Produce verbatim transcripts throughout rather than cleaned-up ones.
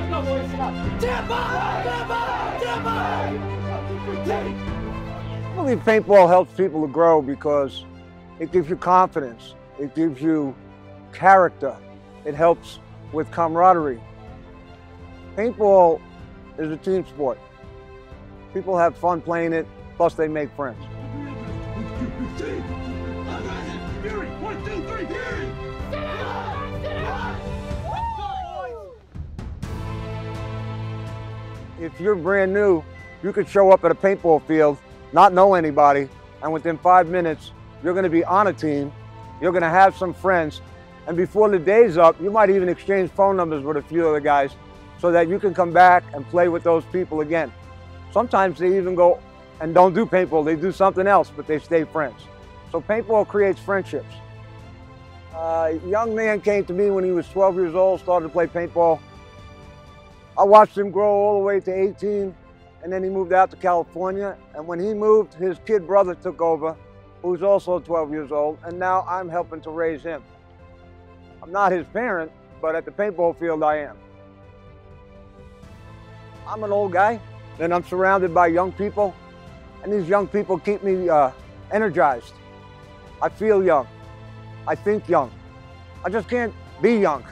Let's go, boys. Tampa! Tampa! Tampa! I believe paintball helps people to grow because it gives you confidence. It gives you character. It helps with camaraderie. Paintball is a team sport. People have fun playing it, plus they make friends. One, two, three, Fury! Sit down! Sit down! If you're brand new, you could show up at a paintball field, not know anybody, and within five minutes, you're gonna be on a team, you're gonna have some friends, and before the day's up, you might even exchange phone numbers with a few other guys so that you can come back and play with those people again. Sometimes they even go and don't do paintball, they do something else, but they stay friends. So paintball creates friendships. Uh, a young man came to me when he was twelve years old, started to play paintball. I watched him grow all the way to eighteen, and then he moved out to California. And when he moved, his kid brother took over, who's also twelve years old, and now I'm helping to raise him. I'm not his parent, but at the paintball field I am. I'm an old guy, and I'm surrounded by young people, and these young people keep me uh, energized. I feel young. I think young. I just can't be young.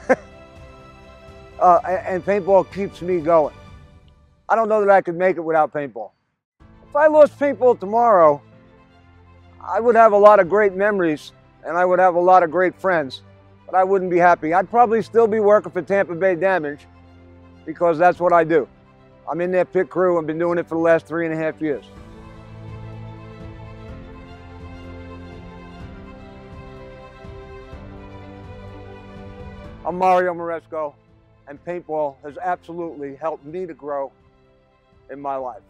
uh, and paintball keeps me going. I don't know that I could make it without paintball. If I lost paintball tomorrow, I would have a lot of great memories and I would have a lot of great friends, but I wouldn't be happy. I'd probably still be working for Tampa Bay Damage because that's what I do. I'm in their pit crew. I've been doing it for the last three and a half years. I'm Mario Maresco, and paintball has absolutely helped me to grow in my life.